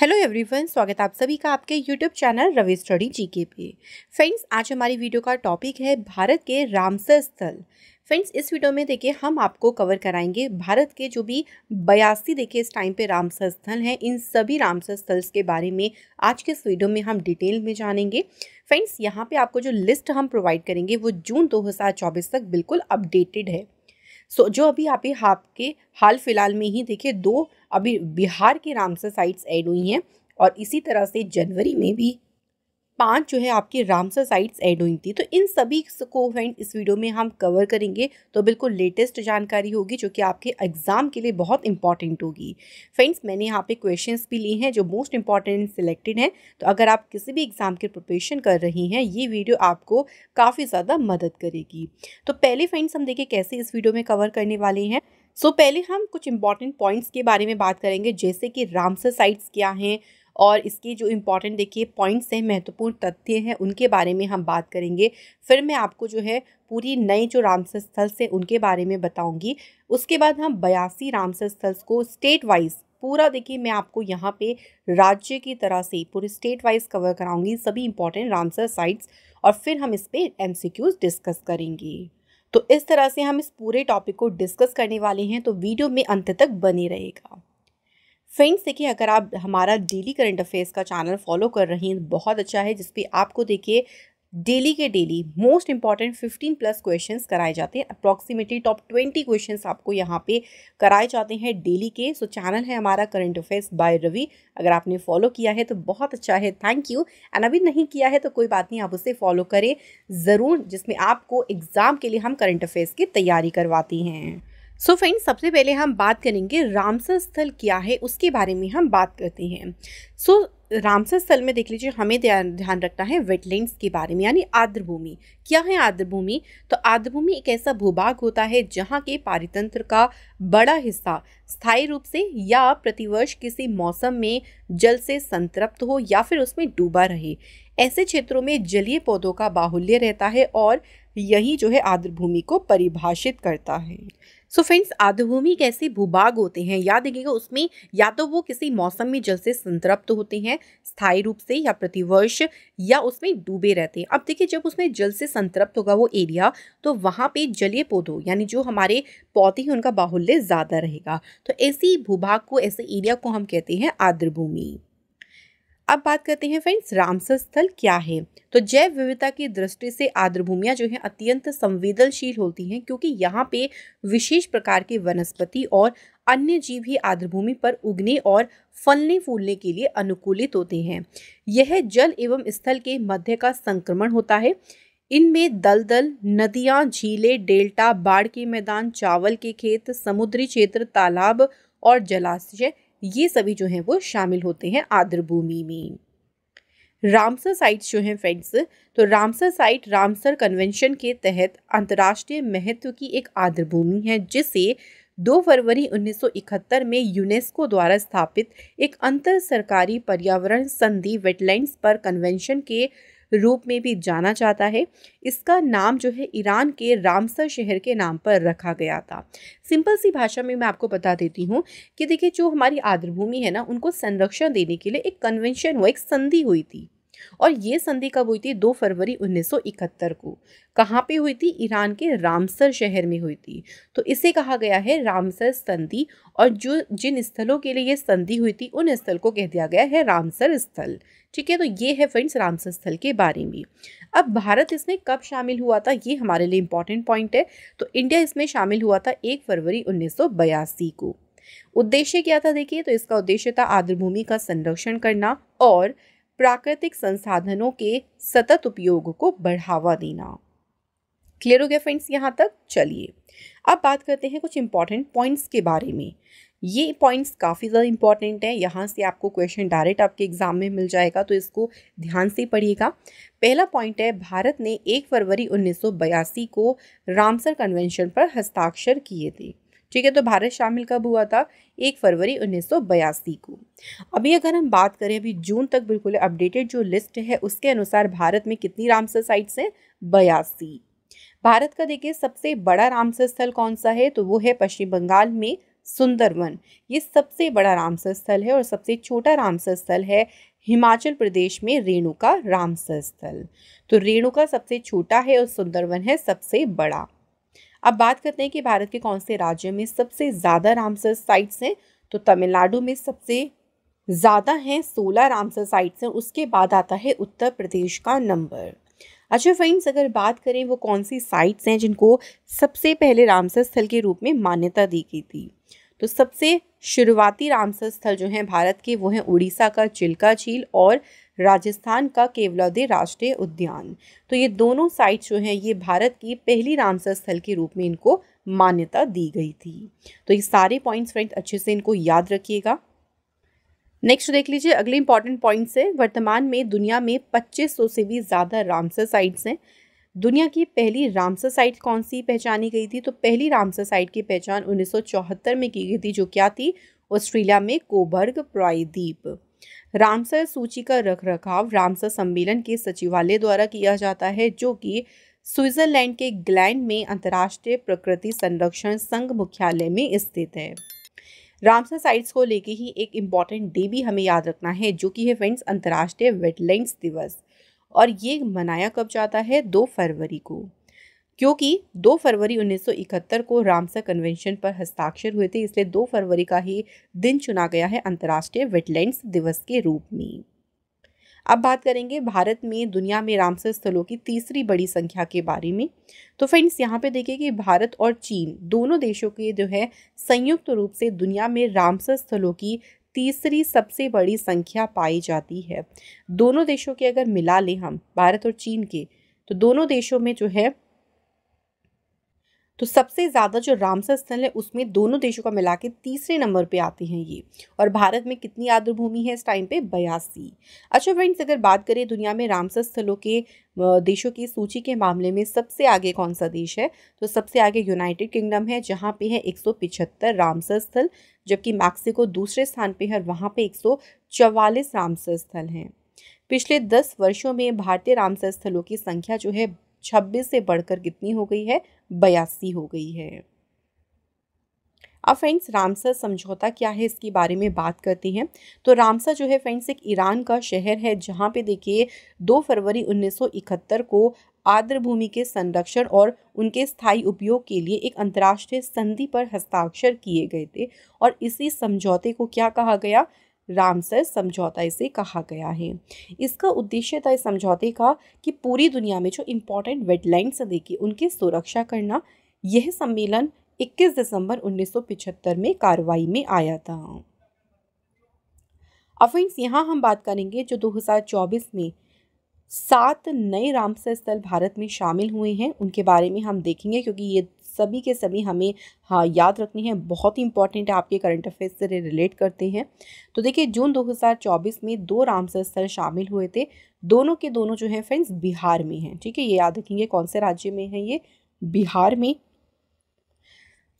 Hello everyone, स्वागत है आप सभी का आपके YouTube channel Ravi study GK पे। फ्रेंड्स, आज हमारी वीडियो का टॉपिक है भारत के रामसर स्थल। फ्रेंड्स, इस वीडियो में देखिए हम आपको कवर कराएंगे भारत के जो भी 82 देखिए इस टाइम पे रामसर स्थल हैं, इन सभी रामसर स्थल के बारे में आज के इस वीडियो में हम डिटेल में जानेंगे। फ्रेंड्स, यहाँ पे आपको जो लिस्ट हम प्रोवाइड करेंगे वो जून 2024 तक बिल्कुल अपडेटेड है। जो अभी आपके हाल फिलहाल में ही देखिए दो अभी बिहार के रामसर साइट्स ऐड हुई हैं और इसी तरह से जनवरी में भी 5 जो है आपकी रामसर साइट्स ऐड हुई थी। तो इन सभी को फ्रेंड इस वीडियो में हम कवर करेंगे, तो बिल्कुल लेटेस्ट जानकारी होगी जो कि आपके एग्ज़ाम के लिए बहुत इंपॉर्टेंट होगी। फ्रेंड्स, मैंने यहाँ पे क्वेश्चंस भी लिए हैं जो मोस्ट इंपॉर्टेंट सिलेक्टेड हैं, तो अगर आप किसी भी एग्ज़ाम की प्रिपरेशन कर रही हैं ये वीडियो आपको काफ़ी ज़्यादा मदद करेगी। तो पहले फ्रेंड्स हम देखें कैसे इस वीडियो में कवर करने वाले हैं। पहले हम कुछ इंपॉर्टेंट पॉइंट्स के बारे में बात करेंगे, जैसे कि रामसर साइट्स क्या हैं और इसके जो इम्पॉर्टेंट देखिए पॉइंट्स हैं, महत्वपूर्ण तथ्य हैं, उनके बारे में हम बात करेंगे। फिर मैं आपको जो है पूरी नए जो रामसर स्थल से उनके बारे में बताऊंगी। उसके बाद हम 82 रामसर स्थल को स्टेट वाइज पूरा देखिए मैं आपको यहाँ पे राज्य की तरह से पूरे स्टेट वाइज कवर कराऊंगी सभी इंपॉर्टेंट रामसर साइट्स, और फिर हम इस पर MCQs डिस्कस करेंगे। तो इस तरह से हम इस पूरे टॉपिक को डिस्कस करने वाले हैं, तो वीडियो में अंत तक बने रहेगा। फ्रेंड्स, देखिए अगर आप हमारा डेली करंट अफेयर्स का चैनल फॉलो कर रहे हैं बहुत अच्छा है, जिसपे आपको देखिए डेली के डेली मोस्ट इंपॉर्टेंट 15+ क्वेश्चंस कराए जाते हैं। अप्रॉक्सीमेटली टॉप 20 क्वेश्चंस आपको यहाँ पे कराए जाते हैं डेली के। सो चैनल है हमारा करंट अफेयर्स बाय रवि, अगर आपने फॉलो किया है तो बहुत अच्छा है, थैंक यू। एंड अभी नहीं किया है तो कोई बात नहीं, आप उसे फॉलो करें ज़रूर, जिसमें आपको एग्ज़ाम के लिए हम करंट अफेयर्स की तैयारी करवाती हैं। सो फ्रेंड्स, सबसे पहले हम बात करेंगे रामसर स्थल क्या है उसके बारे में हम बात करते हैं। रामसर स्थल में देख लीजिए हमें ध्यान रखना है वेटलैंड्स के बारे में, यानी आर्द्र भूमि। क्या है आर्द्र भूमि? तो आर्द्र भूमि एक ऐसा भूभाग होता है जहाँ के पारितंत्र का बड़ा हिस्सा स्थायी रूप से या प्रतिवर्ष किसी मौसम में जल से संतृप्त हो या फिर उसमें डूबा रहे। ऐसे क्षेत्रों में जलीय पौधों का बाहुल्य रहता है और यही जो है आर्द्र भूमि को परिभाषित करता है। सो फ्रेंड्स, आर्द्र भूमि एक ऐसे भूभाग होते हैं, याद रखिएगा, उसमें या तो वो किसी मौसम में जल से संतृप्त होते हैं स्थायी रूप से या प्रतिवर्ष, या उसमें डूबे रहते हैं। अब देखिए जब उसमें जल से संतृप्त होगा वो एरिया, तो वहाँ पे जलीय पौधों यानी जो हमारे पौधे हैं उनका बाहुल्य ज़्यादा रहेगा। तो ऐसी भूभाग को, ऐसे एरिया को हम कहते हैं आर्द्र भूमि। अब बात करते हैं फ्रेंड्स रामसर स्थल क्या है। तो जैव विविधता की दृष्टि से आर्द्र भूमियाँ जो हैं अत्यंत संवेदनशील होती हैं, क्योंकि यहाँ पे विशेष प्रकार के वनस्पति और अन्य जीव ही आर्द्र भूमि पर उगने और फलने फूलने के लिए अनुकूलित होते हैं। यह जल एवं स्थल के मध्य का संक्रमण होता है। इनमें दलदल, नदियाँ, झीलें, डेल्टा, बाढ़ के मैदान, चावल के खेत, समुद्री क्षेत्र, तालाब और जलाशय, ये सभी जो हैं वो शामिल होते हैं आर्द्र भूमि में। रामसर साइट्स जो हैं फ्रेंड्स, तो रामसर साइट रामसर कन्वेंशन के तहत अंतर्राष्ट्रीय महत्व की एक आर्द्र भूमि है, जिसे 2 फरवरी 1971 में यूनेस्को द्वारा स्थापित एक अंतर सरकारी पर्यावरण संधि वेटलैंड्स पर कन्वेंशन के रूप में भी जाना जाता है। इसका नाम जो है ईरान के रामसर शहर के नाम पर रखा गया था। सिंपल सी भाषा में मैं आपको बता देती हूँ कि देखिए जो हमारी आर्द्र भूमि है ना, उनको संरक्षण देने के लिए एक कन्वेंशन हुआ, एक संधि हुई थी, और ये संधि कब हुई थी? 2 फरवरी 1971 को। कहाँ पे हुई थी? ईरान के रामसर शहर में हुई थी। तो इसे कहा गया है रामसर संधि, और जो जिन स्थलों के लिए ये संधि हुई थी उन स्थल को कह दिया गया है रामसर स्थल। ठीक है, तो ये है फ्रेंड्स रामसर स्थल के बारे में। अब भारत इसमें कब शामिल हुआ था, ये हमारे लिए इम्पॉर्टेंट पॉइंट है। तो इंडिया इसमें शामिल हुआ था 1 फरवरी 1982 को। उद्देश्य क्या था देखिए, तो इसका उद्देश्य था आर्द्र भूमि का संरक्षण करना और प्राकृतिक संसाधनों के सतत उपयोग को बढ़ावा देना। क्लियर हो गया फ्रेंड्स यहाँ तक? चलिए अब बात करते हैं कुछ इंपॉर्टेंट पॉइंट्स के बारे में। ये पॉइंट्स काफ़ी ज़्यादा इंपॉर्टेंट हैं, यहाँ से आपको क्वेश्चन डायरेक्ट आपके एग्जाम में मिल जाएगा, तो इसको ध्यान से पढ़िएगा। पहला पॉइंट है, भारत ने 1 फरवरी 1982 को रामसर कन्वेंशन पर हस्ताक्षर किए थे। ठीक है, तो भारत शामिल कब हुआ था? 1 फरवरी 1982 को। अभी अगर हम बात करें अभी जून तक बिल्कुल अपडेटेड जो लिस्ट है उसके अनुसार भारत में कितनी रामसर साइट्स हैं? 82। भारत का देखिए सबसे बड़ा रामसर स्थल कौन सा है? तो वो है पश्चिम बंगाल में सुंदरवन। ये सबसे बड़ा रामसर स्थल है और सबसे छोटा रामसर स्थल है हिमाचल प्रदेश में रेणुका रामसर स्थल। तो रेणुका सबसे छोटा है और सुंदरवन है सबसे बड़ा। अब बात करते हैं कि भारत के कौन से राज्यों में सबसे ज़्यादा रामसर साइट्स हैं। तो तमिलनाडु में सबसे ज़्यादा हैं, 16 रामसर साइट्स हैं। उसके बाद आता है उत्तर प्रदेश का नंबर। अच्छा फ्रेंड्स, अगर बात करें वो कौन सी साइट्स हैं जिनको सबसे पहले रामसर स्थल के रूप में मान्यता दी गई थी, तो सबसे शुरुआती रामसर स्थल जो हैं भारत के वो हैं उड़ीसा का चिल्का झील और राजस्थान का केवलादेव राष्ट्रीय उद्यान। तो ये दोनों साइट्स जो हैं ये भारत की पहली रामसर स्थल के रूप में इनको मान्यता दी गई थी। तो ये सारे पॉइंट्स फ्रेंड्स अच्छे से इनको याद रखिएगा। नेक्स्ट देख लीजिए अगले इंपॉर्टेंट पॉइंट्स हैं। वर्तमान में दुनिया में 2500 से भी ज़्यादा रामसर साइट्स हैं। दुनिया की पहली रामसर साइट कौन सी पहचानी गई थी, तो पहली रामसर साइट की पहचान 1974 में की गई थी, जो क्या थी, ऑस्ट्रेलिया में कोबर्ग प्रायद्वीप। रामसर सूची का रखरखाव रामसर सम्मेलन के सचिवालय द्वारा किया जाता है, जो कि स्विट्जरलैंड के ग्लैंड में अंतर्राष्ट्रीय प्रकृति संरक्षण संघ मुख्यालय में स्थित है। रामसर साइट्स को लेके ही एक इम्पॉर्टेंट डे भी हमें याद रखना है, जो कि है फ्रेंड्स अंतर्राष्ट्रीय वेटलैंड्स दिवस। और ये मनाया कब जाता है, 2 फरवरी को, क्योंकि 2 फरवरी 1971 को रामसर कन्वेंशन पर हस्ताक्षर हुए थे, इसलिए 2 फरवरी का ही दिन चुना गया है अंतर्राष्ट्रीय वेटलैंड्स दिवस के रूप में। अब बात करेंगे भारत में दुनिया में रामसर स्थलों की तीसरी बड़ी संख्या के बारे में। तो फ्रेंड्स यहाँ पे देखिए कि भारत और चीन दोनों देशों के जो है संयुक्त रूप से दुनिया में रामसर स्थलों की तीसरी सबसे बड़ी संख्या पाई जाती है। दोनों देशों के अगर मिला लें हम, भारत और चीन के, तो दोनों देशों में जो है तो सबसे ज़्यादा जो रामसर स्थल है उसमें दोनों देशों का मिला के तीसरे नंबर पे आते हैं ये। और भारत में कितनी आर्द्रभूमि है इस टाइम पे, 82। अच्छा फ्रेंड्स, अगर बात करें दुनिया में रामसर स्थलों के देशों की सूची के मामले में सबसे आगे कौन सा देश है, तो सबसे आगे यूनाइटेड किंगडम है, जहाँ पे है 175 रामसर स्थल, जबकि मैक्सिको दूसरे स्थान पर है, वहाँ पर 144 रामसर स्थल हैं। पिछले 10 वर्षों में भारतीय रामसर स्थलों की संख्या जो है 26 से बढ़कर कितनी हो गई है, 82 हो गई है। अब फ्रेंड्स रामसर समझौता क्या है इसके बारे में बात करते हैं। तो रामसर जो है फ्रेंड्स एक ईरान का शहर है, जहाँ पे देखिए 2 फरवरी 1971 को आर्द्र भूमि के संरक्षण और उनके स्थायी उपयोग के लिए एक अंतर्राष्ट्रीय संधि पर हस्ताक्षर किए गए थे, और इसी समझौते को क्या कहा गया, रामसर समझौता इसे कहा गया है। इसका उद्देश्य था इस समझौते का कि पूरी दुनिया में जो इम्पोर्टेंट वेटलैंड्स देखिए उनकी सुरक्षा करना। यह सम्मेलन 21 दिसंबर 1975 में कार्रवाई में आया था। अब फ्रेंड्स यहाँ हम बात करेंगे जो 2024 में 7 नए रामसर स्थल भारत में शामिल हुए हैं, उनके बारे में हम देखेंगे, क्योंकि ये सभी के सभी हमें याद रखनी है, बहुत ही इंपॉर्टेंट है, आपके करंट अफेयर्स से रिलेट करते हैं। तो देखिए जून 2024 में 2 रामसर स्थल शामिल हुए थे, दोनों के दोनों जो हैं फ्रेंड्स बिहार में हैं, ठीक है, ये याद रखेंगे कौन से राज्य में है, ये बिहार में।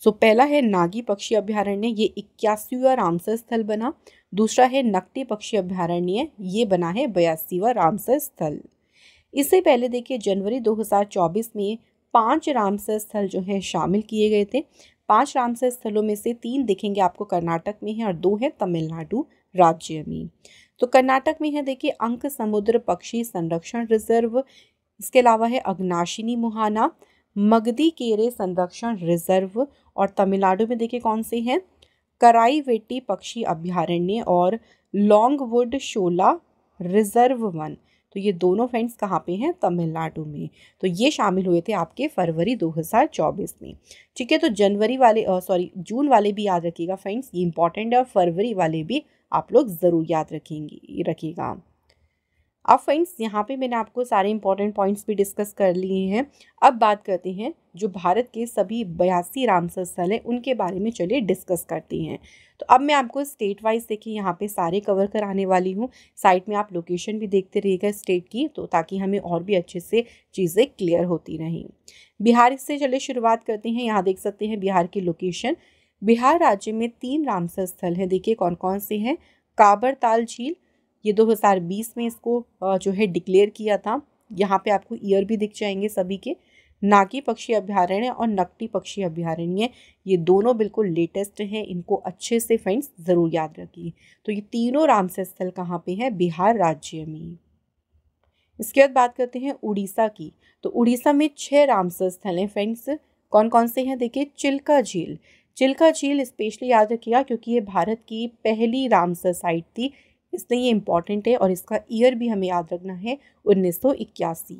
सो पहला है नागी पक्षी अभ्यारण्य, ये 81वां रामसर स्थल बना। दूसरा है नकटी पक्षी अभ्यारण्य, ये बना है 82वां रामसर स्थल। इससे पहले देखिए जनवरी 2024 में 5 रामसर स्थल जो हैं शामिल किए गए थे। 5 रामसर स्थलों में से 3 देखेंगे आपको कर्नाटक में है और 2 है तमिलनाडु राज्य में। तो कर्नाटक में है देखिए अंकसमुद्र पक्षी संरक्षण रिजर्व, इसके अलावा है अघनाशिनी मुहाना मगदी केरे संरक्षण रिजर्व, और तमिलनाडु में देखिए कौन से हैं, कराईवेटी पक्षी अभ्यारण्य और लॉन्गवुड शोला रिजर्व वन। तो ये दोनों फ्रेंड्स कहाँ पे हैं, तमिलनाडु में। तो ये शामिल हुए थे आपके फरवरी 2024 में, ठीक है। तो जनवरी वाले जून वाले भी याद रखिएगा फ्रेंड्स, ये इंपॉर्टेंट है, और फरवरी वाले भी आप लोग ज़रूर याद रखिएगा। अब फ्रेंड्स यहाँ पे मैंने आपको सारे इंपॉर्टेंट पॉइंट्स भी डिस्कस कर लिए हैं। अब बात करते हैं जो भारत के सभी 82 रामसर स्थल हैं उनके बारे में, चलिए डिस्कस करते हैं। तो अब मैं आपको स्टेट वाइज देखिए यहाँ पे सारे कवर कराने वाली हूँ, साइट में आप लोकेशन भी देखते रहिएगा स्टेट की, तो ताकि हमें और भी अच्छे से चीज़ें क्लियर होती रहें। बिहार से चलिए शुरुआत करते हैं। यहाँ देख सकते हैं बिहार की लोकेशन। बिहार राज्य में 3 रामसर स्थल हैं, देखिए कौन कौन से हैं। काबर ताल झील, ये 2020 में इसको जो है डिक्लेयर किया था, यहाँ पे आपको ईयर भी दिख जाएंगे सभी के। नागी पक्षी अभ्यारण्य और नकटी पक्षी अभ्यारण्य, ये दोनों बिल्कुल लेटेस्ट हैं, इनको अच्छे से फ्रेंड्स ज़रूर याद रखिए। तो ये तीनों रामसर स्थल कहाँ पे हैं? बिहार राज्य में। इसके बाद बात करते हैं उड़ीसा की। तो उड़ीसा में 6 रामसर स्थल हैं फ्रेंड्स। कौन कौन से हैं? देखिए, चिल्का झील, चिल्का झील स्पेशली याद रखिएगा क्योंकि ये भारत की पहली रामसर साइट थी, इसलिए ये इम्पॉर्टेंट है और इसका ईयर भी हमें याद रखना है 1981।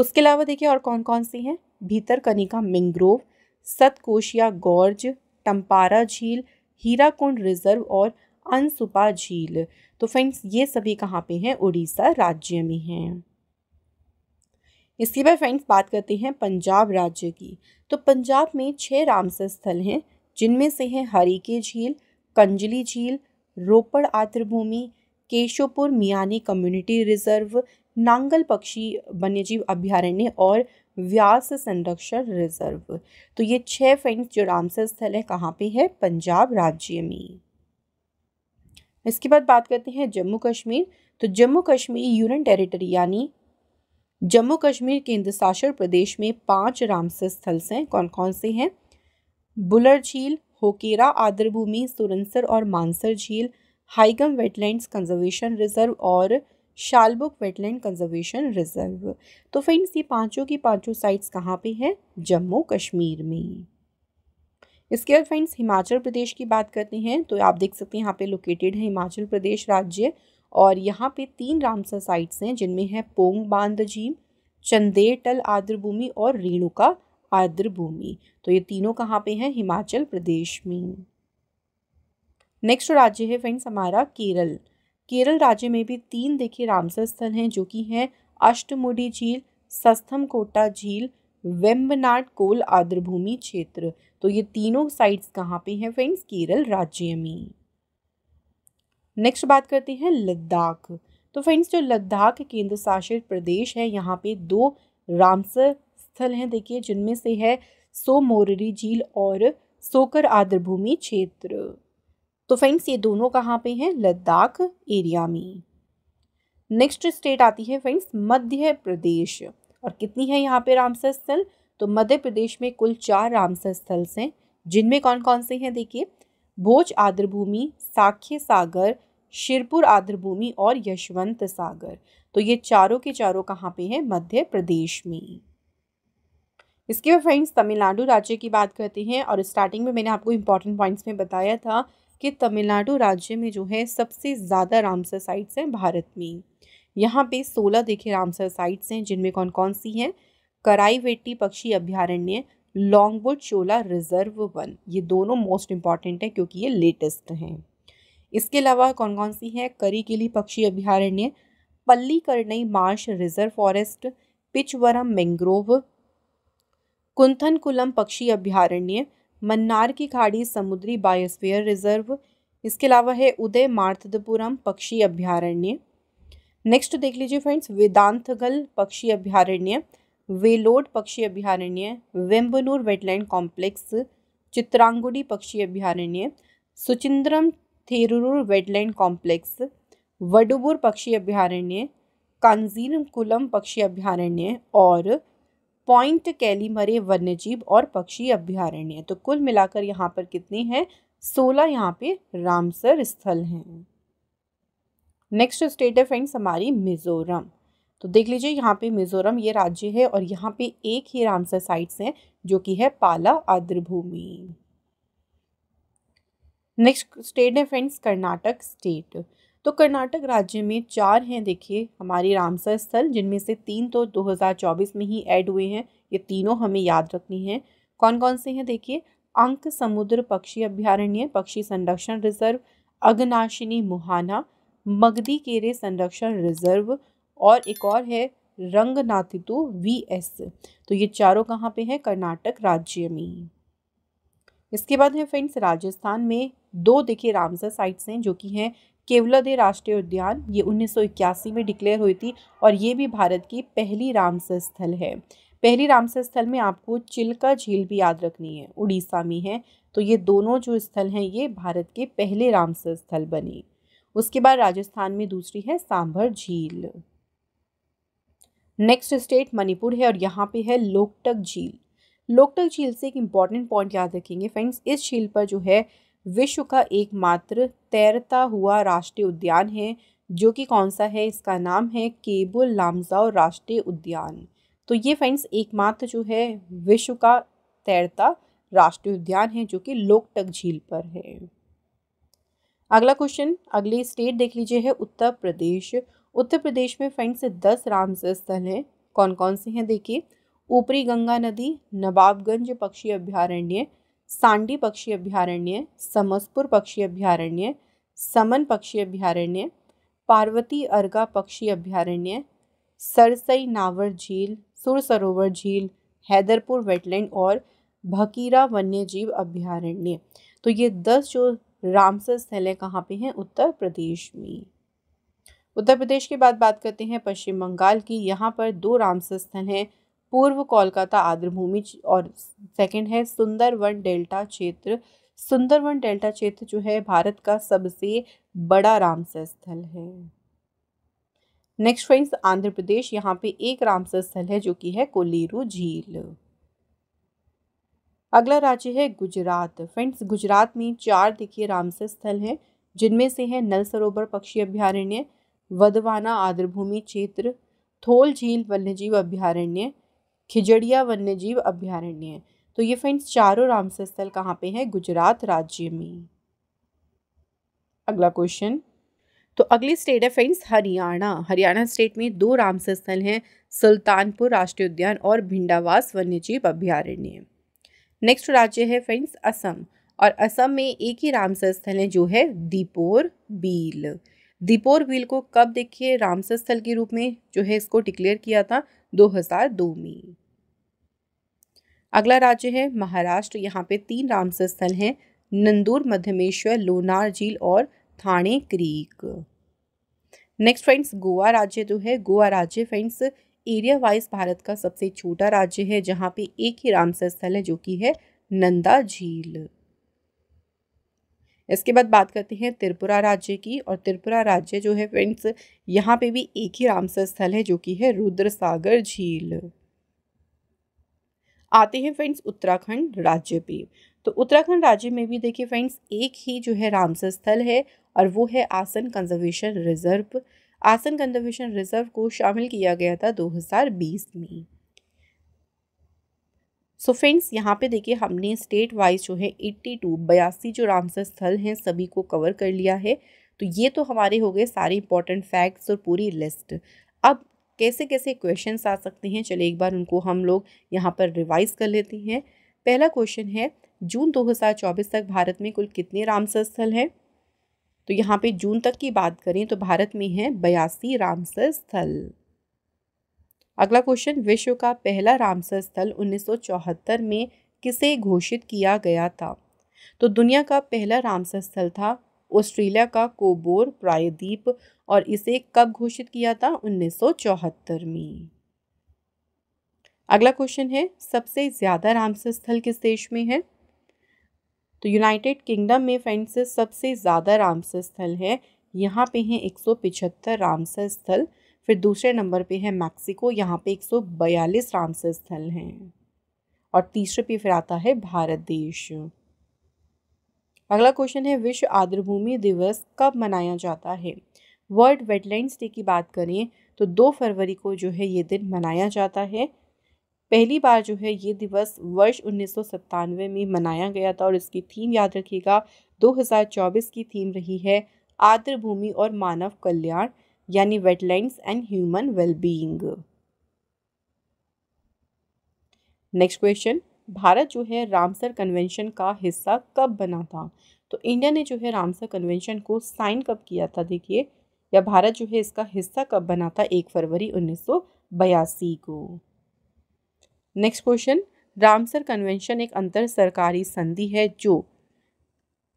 उसके अलावा देखिए और कौन कौन सी हैं? भीतरकनिका मैंग्रोव, सतकोशिया गॉर्ज, टंपारा झील, हीराकुंड रिजर्व और अनसुपा झील। तो फ्रेंड्स ये सभी कहाँ पे हैं? उड़ीसा राज्य में हैं। इसके बाद फ्रेंड्स बात करते हैं पंजाब राज्य की। तो पंजाब में 6 रामसर स्थल हैं, जिनमें से हैं हरीके झील, कंजली झील, रोपड़ आर्द्रभूमि, केशोपुर मियानी कम्युनिटी रिजर्व, नांगल पक्षी वन्यजीव अभ्यारण्य और व्यास संरक्षण रिजर्व। तो ये 6 फ्रेंड्स जो रामसर स्थल है कहाँ पे है? पंजाब राज्य में। इसके बाद बात करते हैं जम्मू कश्मीर। तो जम्मू कश्मीर यूनियन टेरिटरी यानी जम्मू कश्मीर केंद्र शासित प्रदेश में 5 रामसर स्थल हैं। कौन कौन से हैं? बुलर झील, होकेरा आर्द्रभूमि, सुरनसर और मानसर झील, हाईगम वेटलैंड्स कंजर्वेशन रिजर्व और शालबुक वेटलैंड कंजर्वेशन रिजर्व। तो फ्रेंड्स ये पांचों की पांचों साइट्स कहाँ पे हैं? जम्मू कश्मीर में। इसके बाद फ्रेंड्स हिमाचल प्रदेश की बात करते हैं। तो आप देख सकते हैं यहाँ पे लोकेटेड है हिमाचल प्रदेश राज्य और यहाँ पे 3 रामसर साइट्स हैं, जिनमें है पोंग बांध झील, चंदेटल आर्द्रभूमि और रेणुका आर्द्रभूमि। तो ये तीनों कहाँ पे हैं? हिमाचल प्रदेश में। नेक्स्ट राज्य है फ्रेंड्स हमारा केरल। केरल राज्य में भी 3 देखिए रामसर स्थल हैं, जो कि हैं अष्टमुडी झील, सस्थमकोटा झील, वेम्बनाड कोल आर्द्रभूमि क्षेत्र। तो ये तीनों साइट्स कहाँ पे हैं फ्रेंड्स? केरल राज्य में। नेक्स्ट बात करते हैं लद्दाख। तो फ्रेंड्स जो लद्दाख केंद्र शासित प्रदेश है, यहाँ पे 2 रामसर स्थल हैं देखिए, जिनमें से है सोमोररी झील और सोकर आर्द्रभूमि क्षेत्र। तो फ्रेंड्स ये दोनों कहाँ पे हैं? लद्दाख एरिया में। नेक्स्ट स्टेट आती है फ्रेंड्स मध्य प्रदेश। और कितनी है यहाँ पे रामसर स्थल? तो मध्य प्रदेश में कुल 4 रामसर स्थल हैं, जिनमें कौन कौन से हैं? देखिए, भोज आर्द्रभूमि, साख्य सागर, शिरपुर आर्द्रभूमि और यशवंत सागर। तो ये चारों के चारों कहाँ पे हैं? मध्य प्रदेश में। इसके बाद फ्रेंड्स तमिलनाडु राज्य की बात करते हैं। और स्टार्टिंग में मैंने आपको इम्पॉर्टेंट पॉइंट्स में बताया था कि तमिलनाडु राज्य में जो है सबसे ज़्यादा रामसर साइट्स हैं भारत में। यहाँ पे 16 देखे रामसर साइट्स हैं, जिनमें कौन कौन सी हैं? कराईवेटी पक्षी अभ्यारण्य, लॉन्गवुड शोला रिजर्व 1, ये दोनों मोस्ट इम्पॉर्टेंट हैं क्योंकि ये लेटेस्ट हैं। इसके अलावा कौन कौन सी हैं? करीकिली पक्षी अभ्यारण्य, Pallikaranai marsh reserve forest, Pichavaram mangrove, Koonthankulam पक्षी अभ्यारण्य, मन्नार की खाड़ी समुद्री बायोस्फीयर रिजर्व। इसके अलावा है उदय मार्तदपुरम पक्षी अभ्यारण्य। नेक्स्ट देख लीजिए फ्रेंड्स वेदांतगल पक्षी अभ्यारण्य, वेलोड पक्षी अभ्यारण्य, वेम्बनूर वेटलैंड कॉम्प्लेक्स, चित्रांगुडी पक्षी अभ्यारण्य, सुचिंद्रम थेरुर वेटलैंड कॉम्प्लेक्स, वडुबुर पक्षी अभ्यारण्य, कांजीरकुलम पक्षी अभ्यारण्य और पॉइंट कैलीमरे वन्यजीव और पक्षी अभ्यारण्य। तो कुल मिलाकर यहाँ पर कितने हैं? 16 यहाँ पे रामसर स्थल हैं। नेक्स्ट स्टेट है फ्रेंड्स हमारी मिज़ोरम। तो देख लीजिए यहाँ पे मिज़ोरम ये राज्य है और यहाँ पे 1 ही रामसर साइट्स हैं, जो कि है पाला आर्द्रभूमि। नेक्स्ट स्टेट है फ्रेंड्स कर्नाटक स्टेट। तो कर्नाटक राज्य में 4 हैं देखिए हमारे रामसर स्थल, जिनमें से 3 तो 2024 में ही ऐड हुए हैं, ये तीनों हमें याद रखनी हैं। कौन कौन से हैं? देखिए अंकसमुद्र पक्षी अभ्यारण्य पक्षी संरक्षण रिजर्व, अघनाशिनी मुहाना, मगदी केरे संरक्षण रिजर्व और एक और है रंगनाथितु VS। तो ये चारों कहाँ पे हैं? कर्नाटक राज्य में। इसके बाद है फ्रेंड्स राजस्थान में 2 देखिए रामसर साइट्स हैं, जो कि हैं केवलादेव राष्ट्रीय उद्यान, ये 1981 में डिक्लेयर हुई थी और ये भी भारत की पहली रामसर स्थल है। पहली रामसर स्थल में आपको चिल्का झील भी याद रखनी है, उड़ीसा में है। तो ये दोनों जो स्थल हैं ये भारत के पहले रामसर स्थल बने। उसके बाद राजस्थान में दूसरी है सांभर झील। नेक्स्ट स्टेट मणिपुर है और यहाँ पे है लोकटक झील। लोकटक झील से एक इम्पॉर्टेंट पॉइंट याद रखेंगे फ्रेंड्स, इस झील पर जो है विश्व का एकमात्र तैरता हुआ राष्ट्रीय उद्यान है, जो कि कौन सा है, इसका नाम है केबुल लामजाओ राष्ट्रीय उद्यान। तो ये फ्रेंड्स एकमात्र जो है विश्व का तैरता राष्ट्रीय उद्यान है जो कि लोकटक झील पर है। अगला क्वेश्चन, अगली स्टेट देख लीजिए है उत्तर प्रदेश। उत्तर प्रदेश में फ्रेंड्स 10 रामसर स्थल हैं, कौन कौन से हैं देखिए, ऊपरी गंगा नदी, नवाबगंज पक्षी अभ्यारण्य, सांडी पक्षी अभ्यारण्य, समसपुर पक्षी अभ्यारण्य, समन पक्षी अभ्यारण्य, पार्वती अर्गा पक्षी अभ्यारण्य, सरसई नावर झील, सुर सरोवर झील, हैदरपुर वेटलैंड और भकीरा वन्यजीव अभ्यारण्य। तो ये 10 जो रामसर स्थल हैं कहाँ पे हैं, उत्तर प्रदेश में। उत्तर प्रदेश के बाद बात करते हैं पश्चिम बंगाल की। यहाँ पर 2 रामसर स्थल हैं, पूर्व कोलकाता आर्द्रभूमि और सेकंड है सुंदरवन डेल्टा क्षेत्र। सुंदरवन डेल्टा क्षेत्र जो है भारत का सबसे बड़ा रामसर स्थल है। नेक्स्ट फ्रेंड्स आंध्र प्रदेश, यहाँ पे 1 रामसर स्थल है जो कि है कोलीरू झील। अगला राज्य है गुजरात। फ्रेंड्स गुजरात में 4 देखिए रामसर स्थल हैं, जिनमें से है नल सरोवर पक्षी अभ्यारण्य, वधवाना आर्द्रभूमि क्षेत्र, थोल झील वन्यजीव अभ्यारण्य, खिजड़िया वन्यजीव अभ्यारण्य। तो ये फ्रेंड्स 4 रामसर स्थल कहाँ पे हैं, गुजरात राज्य में। अगला क्वेश्चन, तो अगली स्टेट है फ्रेंड्स हरियाणा। हरियाणा स्टेट में 2 रामसर स्थल हैं, सुल्तानपुर राष्ट्रीय उद्यान और भिंडावास वन्यजीव अभ्यारण्य। नेक्स्ट राज्य है फ्रेंड्स असम, और असम में 1 ही रामसर स्थल है जो है दीपोर बील। दीपोर बील को कब देखिए रामसर स्थल के रूप में जो है इसको डिक्लेयर किया था 2002 में। अगला राज्य है महाराष्ट्र, यहाँ पे 3 रामसर स्थल हैं, नंदूर मध्यमेश्वर, लोनार झील और Thane creek. Next friends Goa राज्य जो है, गोवा राज्य फ्रेंड्स एरिया वाइज भारत का सबसे छोटा राज्य है, जहाँ पे 1 ही रामसर स्थल है जो कि है नंदा झील। इसके बाद बात करते हैं त्रिपुरा राज्य की, और त्रिपुरा राज्य जो है फ्रेंड्स यहाँ पे भी 1 ही रामसर स्थल है जो कि है रुद्र सागर झील। आते हैं फ्रेंड्स उत्तराखंड राज्य पे, तो उत्तराखंड राज्य में भी देखिए फ्रेंड्स 1 ही जो है रामसर स्थल है, और वो है Asan conservation reserve. Asan conservation reserve को शामिल किया गया था 2020 में। सो फ्रेंड्स यहाँ पे देखिए हमने स्टेट वाइज जो है 82 जो रामसर स्थल हैं सभी को कवर कर लिया है। तो ये तो हमारे हो गए सारे इंपॉर्टेंट फैक्ट्स और पूरी लिस्ट। अब कैसे कैसे क्वेश्चंस आ सकते हैं, चलिए एक बार उनको हम लोग यहाँ पर रिवाइज कर लेते हैं। पहला क्वेश्चन है जून 2024 तक भारत में कुल कितने रामसर स्थल हैं। तो यहाँ पे जून तक की बात करें तो भारत में है 82 रामसर स्थल। अगला क्वेश्चन, विश्व का पहला रामसर स्थल 1974 में किसे घोषित किया गया था। तो दुनिया का पहला रामसर स्थल था ऑस्ट्रेलिया का कोबोर प्रायद्वीप, और इसे कब घोषित किया था, 1974 में। अगला क्वेश्चन है सबसे ज़्यादा रामसर स्थल किस देश में है। तो यूनाइटेड किंगडम में फ्रेंड्स सबसे ज़्यादा रामसर स्थल है, यहाँ पे हैं 175 रामसर स्थल। फिर दूसरे नंबर पे है मैक्सिको, यहाँ पे 142 रामसर स्थल हैं, और तीसरे पे फिर आता है भारत देश। अगला क्वेश्चन है विश्व आर्द्रभूमि दिवस कब मनाया जाता है। वर्ल्ड वेटलैंड्स डे की बात करें तो 2 फरवरी को जो है ये दिन मनाया जाता है। पहली बार जो है ये दिवस वर्ष 1997 में मनाया गया था, और इसकी थीम याद रखिएगा 2024 की थीम रही है आर्द्रभूमि और मानव कल्याण, यानी wetlands and human wellbeing. Next question, Bharat जो है रामसर कन्वेंशन का हिस्सा कब बना था। तो इंडिया ने जो है रामसर कन्वेंशन को साइन कब किया था देखिए, या भारत जो है इसका हिस्सा कब बना था, 1 फरवरी 1982 को। नेक्स्ट क्वेश्चन, रामसर कन्वेंशन एक अंतर सरकारी संधि है जो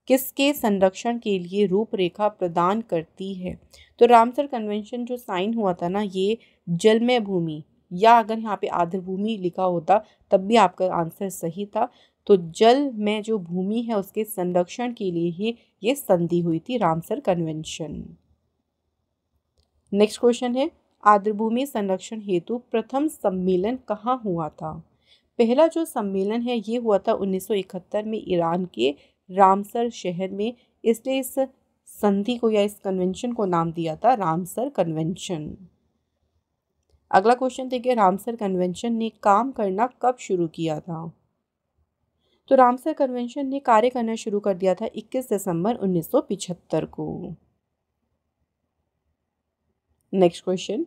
किसके संरक्षण के लिए रूपरेखा प्रदान करती है। तो रामसर कन्वेंशन जो साइन हुआ था ना, ये जलमय भूमि, या अगर यहाँ पे आर्द्र भूमि लिखा होता तब भी आपका आंसर सही था। तो जलमय जो भूमि है उसके संरक्षण के लिए ही ये संधि हुई थी, रामसर कन्वेंशन। नेक्स्ट क्वेश्चन है आर्द्रभूमि संरक्षण हेतु प्रथम सम्मेलन कहाँ हुआ था? पहला जो सम्मेलन है ये हुआ था 1971 में ईरान के रामसर शहर में, इसलिए इस संधि को या इस कन्वेंशन को नाम दिया था रामसर कन्वेंशन। अगला क्वेश्चन देखिए, रामसर कन्वेंशन ने काम करना कब शुरू किया था? तो रामसर कन्वेंशन ने कार्य करना शुरू कर दिया था 21 दिसंबर 1975 को। नेक्स्ट क्वेश्चन,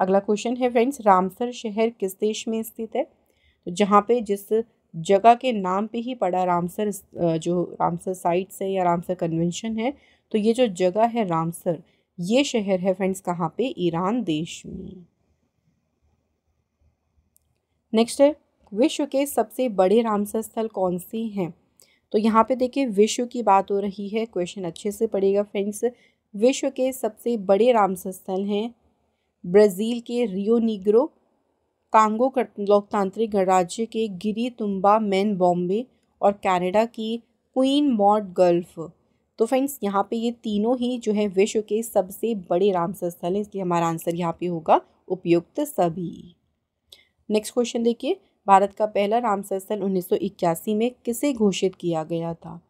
अगला क्वेश्चन है फ्रेंड्स, रामसर शहर किस देश में स्थित है? तो जहाँ पे जिस जगह के नाम पे ही पड़ा रामसर, जो रामसर साइट्स है या रामसर कन्वेंशन है, तो ये जो जगह है रामसर, ये शहर है फ्रेंड्स कहाँ पे? ईरान देश में। नेक्स्ट है, विश्व के सबसे बड़े रामसर स्थल कौन से हैं? तो यहाँ पे देखिए विश्व की बात हो रही है, क्वेश्चन अच्छे से पढ़ेगा फ्रेंड्स। विश्व के सबसे बड़े रामसर स्थल हैं ब्राज़ील के रियो नीग्रो, कांगो लोकतांत्रिक गणराज्य के गिरी तुम्बा मैन बॉम्बे और कनाडा की क्वीन मॉड गल्फ। तो फ्रेंड्स यहाँ पे ये तीनों ही जो है विश्व के सबसे बड़े रामसर स्थल हैं, इसलिए हमारा आंसर यहाँ पे होगा उपयुक्त सभी। नेक्स्ट क्वेश्चन देखिए, भारत का पहला रामसर स्थल 1981 में किसे घोषित किया गया था?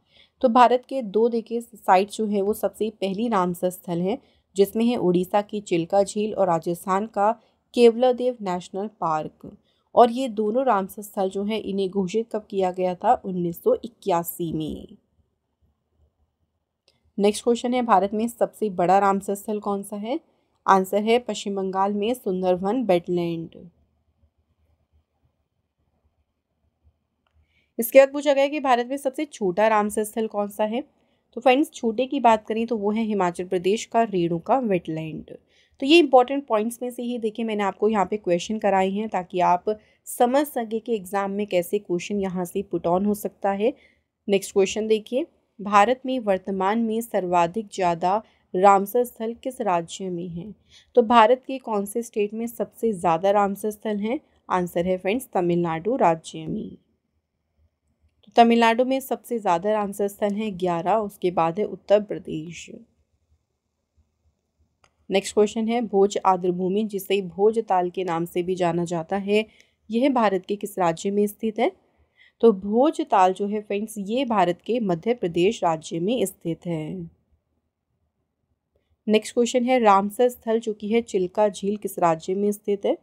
तो भारत के दो देखिए साइट जो है वो सबसे पहली रामसर स्थल हैं, जिसमें है उड़ीसा की चिल्का झील और राजस्थान का केवलादेव नेशनल पार्क। और ये दोनों रामसर स्थल जो है इन्हें घोषित कब किया गया था? 1981 में। नेक्स्ट क्वेश्चन है, भारत में सबसे बड़ा रामसर स्थल कौन सा है? आंसर है पश्चिम बंगाल में सुंदरबन वेटलैंड। इसके बाद पूछा गया कि भारत में सबसे छोटा रामसर स्थल कौन सा है? तो फ्रेंड्स छोटे की बात करें तो वो है हिमाचल प्रदेश का रेणुका वेटलैंड। तो ये इंपॉर्टेंट पॉइंट्स में से ही देखिए मैंने आपको यहाँ पे क्वेश्चन कराए हैं ताकि आप समझ सकें कि एग्ज़ाम में कैसे क्वेश्चन यहाँ से पुट ऑन हो सकता है। नेक्स्ट क्वेश्चन देखिए, भारत में वर्तमान में सर्वाधिक ज़्यादा रामसर स्थल किस राज्य में हैं? तो भारत के कौन से स्टेट में सबसे ज़्यादा रामसर स्थल हैं? आंसर है फ्रेंड्स तमिलनाडु राज्य में। तमिलनाडु में सबसे ज़्यादा रामसर स्थल हैं 11, उसके बाद है उत्तर प्रदेश। नेक्स्ट क्वेश्चन है, भोज आर्द्रभूमि जिसे भोज ताल के नाम से भी जाना जाता है, यह भारत के किस राज्य में स्थित है? तो भोज ताल जो है फ्रेंड्स ये भारत के मध्य प्रदेश राज्य में स्थित है। नेक्स्ट क्वेश्चन है, रामसर स्थल जो कि है चिल्का झील किस राज्य में स्थित है?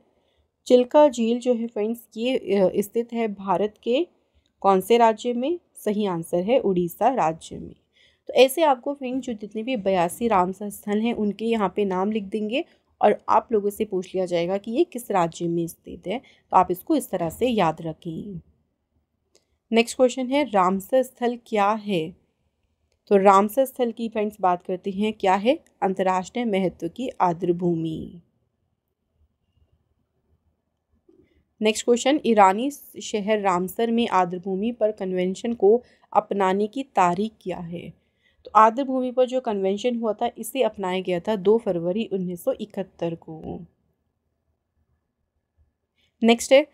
चिल्का झील जो है फ्रेंड्स ये स्थित है भारत के कौन से राज्य में? सही आंसर है उड़ीसा राज्य में। तो ऐसे आपको फ्रेंड्स जो जितने भी 82 रामसर स्थल हैं उनके यहाँ पे नाम लिख देंगे और आप लोगों से पूछ लिया जाएगा कि ये किस राज्य में स्थित है, तो आप इसको इस तरह से याद रखें। नेक्स्ट क्वेश्चन है, रामसर स्थल क्या है? तो रामसर स्थल की फ्रेंड्स बात करते हैं, क्या है? अंतर्राष्ट्रीय महत्व की आर्द्रभूमि। नेक्स्ट क्वेश्चन, ईरानी शहर रामसर में आर्द्रभूमि पर कन्वेंशन को अपनाने की तारीख क्या है? तो आर्द्रभूमि पर जो कन्वेंशन हुआ था इसे अपनाया गया था 2 फरवरी 1971 को। नेक्स्ट है,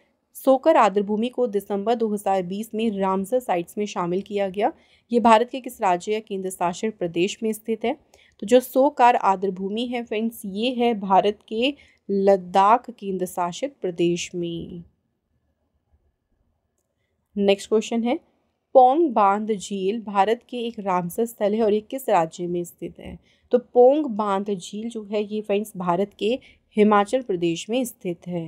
सोकर आर्द्रभूमि को दिसंबर 2020 में रामसर साइट्स में शामिल किया गया, ये भारत के किस राज्य या केंद्र शासित प्रदेश में स्थित है? तो जो सोकर आर्द्रभूमि है फ्रेंड्स ये है भारत के लद्दाख केंद्र शासित प्रदेश में। नेक्स्ट क्वेश्चन है, पोंग बांध झील भारत के एक रामसर स्थल है और ये किस राज्य में स्थित है? तो पोंग बांध झील जो है ये फ्रेंड्स भारत के हिमाचल प्रदेश में स्थित है।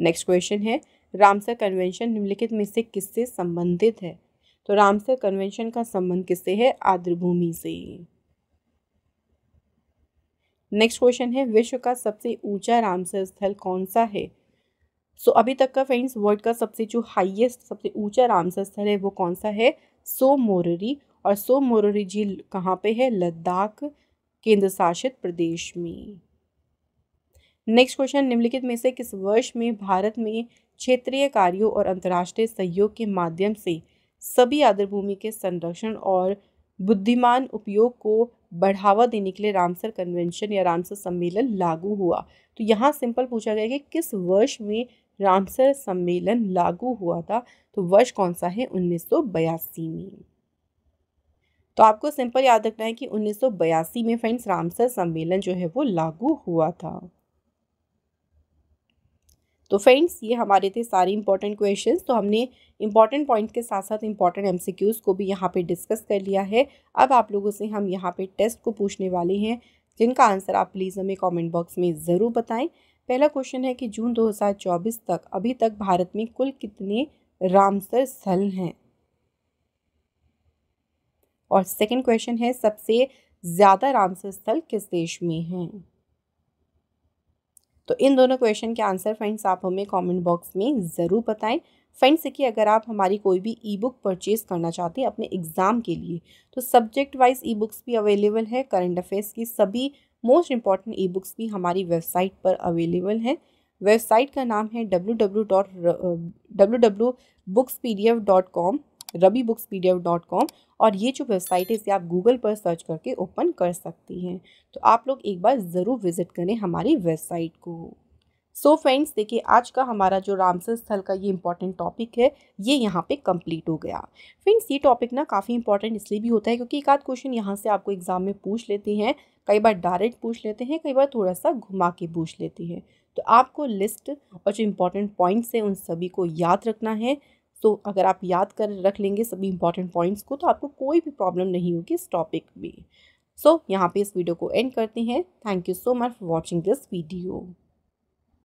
नेक्स्ट क्वेश्चन है, रामसर कन्वेंशन निम्नलिखित में से किससे संबंधित है? तो रामसर कन्वेंशन का संबंध किससे है? आर्द्रभूमि से। नेक्स्ट क्वेश्चन है, विश्व का सबसे ऊंचा रामसर स्थल कौन सा है? सो अभी तक का फ्रेंड्स वर्ल्ड का सबसे जो हाईएस्ट सबसे ऊंचा रामसर स्थल है वो कौन सा है? सोमोररी। और सोमोररी झील कहाँ पे है? लद्दाख केंद्र शासित प्रदेश में। नेक्स्ट क्वेश्चन, निम्नलिखित में से किस वर्ष में भारत में क्षेत्रीय कार्यों और अंतर्राष्ट्रीय सहयोग के माध्यम से सभी आर्द्रभूमि के संरक्षण और बुद्धिमान उपयोग को बढ़ावा देने के लिए रामसर कन्वेंशन या रामसर सम्मेलन लागू हुआ? तो यहाँ सिंपल पूछा गया कि किस वर्ष में रामसर सम्मेलन लागू हुआ था, तो वर्ष कौन सा है? 1982 में। तो आपको सिंपल याद रखना है कि 1982 में फ्रेंड्स रामसर सम्मेलन जो है वो लागू हुआ था। तो फ्रेंड्स ये हमारे थे सारे इंपॉर्टेंट क्वेश्चंस। तो हमने इंपॉर्टेंट पॉइंट के साथ साथ इंपॉर्टेंट एमसीक्यूज़ को भी यहाँ पे डिस्कस कर लिया है। अब आप लोगों से हम यहाँ पे टेस्ट को पूछने वाले हैं जिनका आंसर आप प्लीज़ हमें कमेंट बॉक्स में ज़रूर बताएं। पहला क्वेश्चन है कि जून 2024 तक अभी तक भारत में कुल कितने रामसर स्थल हैं। और सेकेंड क्वेश्चन है सबसे ज़्यादा रामसर स्थल किस देश में हैं। तो इन दोनों क्वेश्चन के आंसर फ्रेंड्स आप हमें कमेंट बॉक्स में ज़रूर बताएं। फ्रेंड्स कि अगर आप हमारी कोई भी ई बुक परचेज़ करना चाहते हैं अपने एग्ज़ाम के लिए तो सब्जेक्ट वाइज ई बुक्स भी अवेलेबल है। करंट अफेयर्स की सभी मोस्ट इंपॉर्टेंट ई बुक्स भी हमारी वेबसाइट पर अवेलेबल हैं। वेबसाइट का नाम है www.buckspdf.com rabibooks.pdf.com और ये जो वेबसाइट है इसे आप गूगल पर सर्च करके ओपन कर सकती हैं। तो आप लोग एक बार ज़रूर विज़िट करें हमारी वेबसाइट को। सो फ्रेंड्स देखिए आज का हमारा जो रामसर स्थल का ये इंपॉर्टेंट टॉपिक है ये यहाँ पे कंप्लीट हो गया। फ्रेंड्स ये टॉपिक ना काफ़ी इंपॉर्टेंट इसलिए भी होता है क्योंकि एक आध क्वेश्चन यहाँ से आपको एग्ज़ाम में पूछ लेते हैं, कई बार डायरेक्ट पूछ लेते हैं, कई बार थोड़ा सा घुमा के पूछ लेते हैं। तो आपको लिस्ट और जो इंपॉर्टेंट पॉइंट्स हैं उन सभी को याद रखना है। तो अगर आप याद कर रख लेंगे सभी इंपॉर्टेंट पॉइंट्स को तो आपको कोई भी प्रॉब्लम नहीं होगी इस टॉपिक में। सो यहाँ पे इस वीडियो को एंड करते हैं। Thank you so much for watching this video.